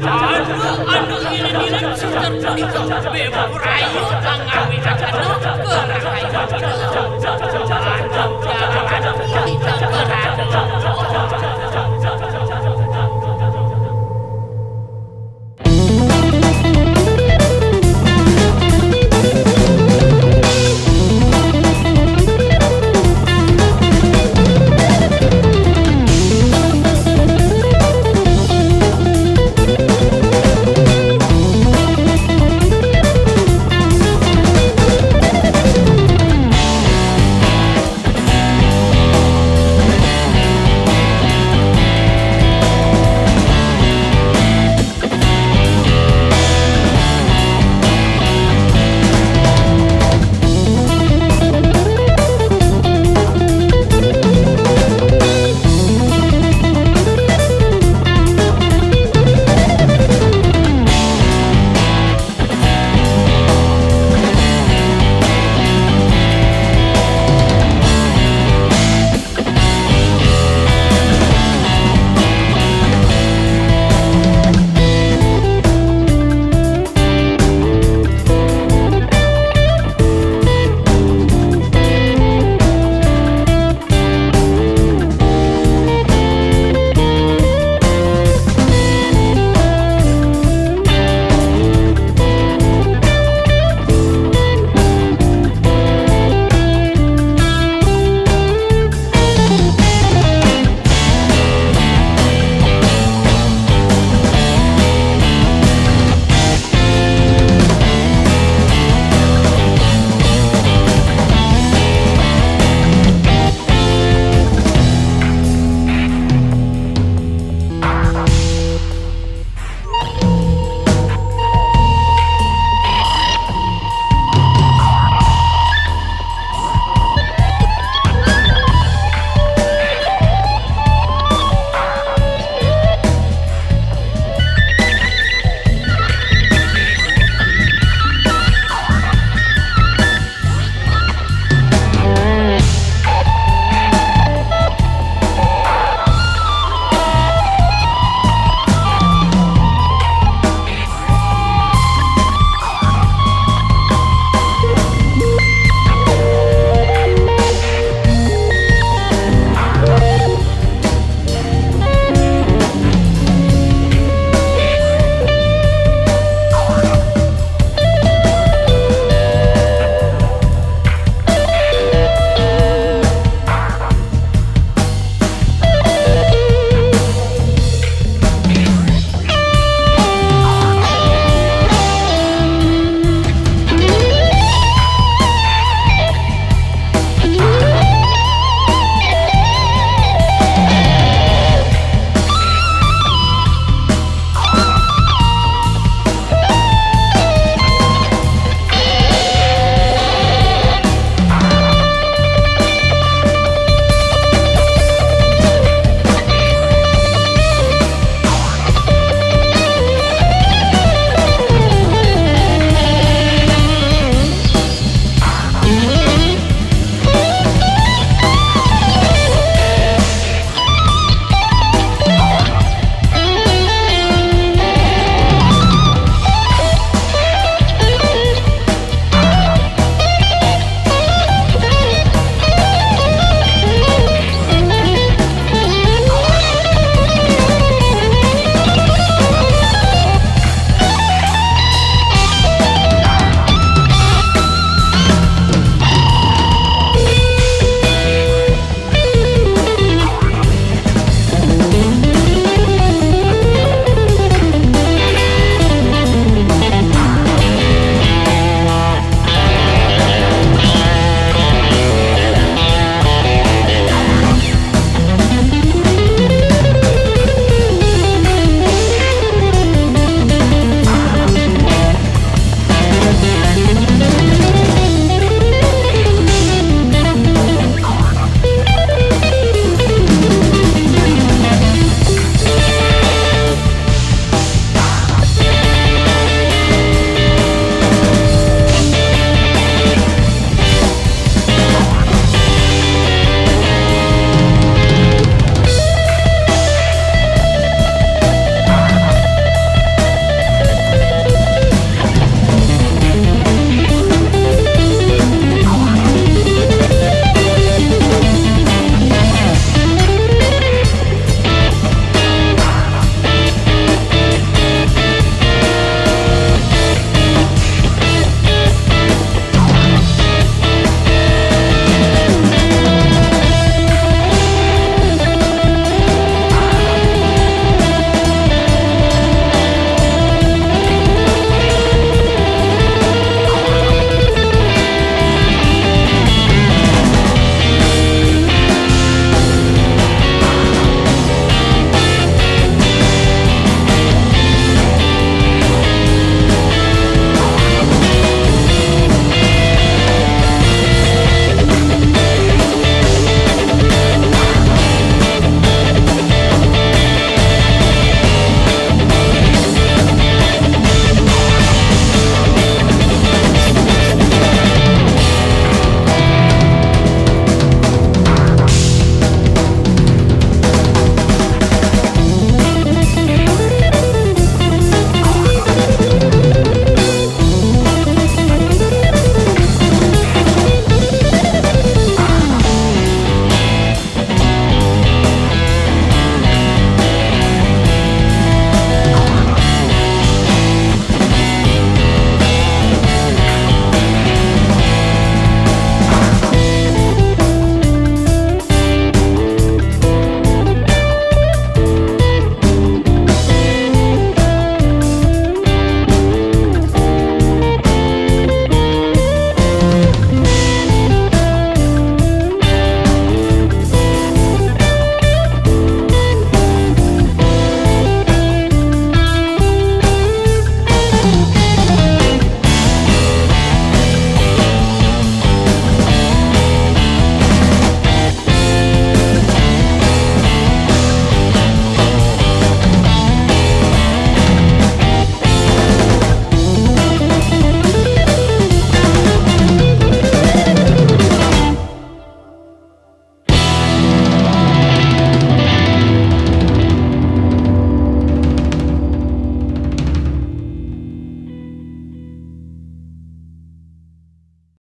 Anu ini nak cerita berita, beberapa orang tangan kita kena berangkai kita.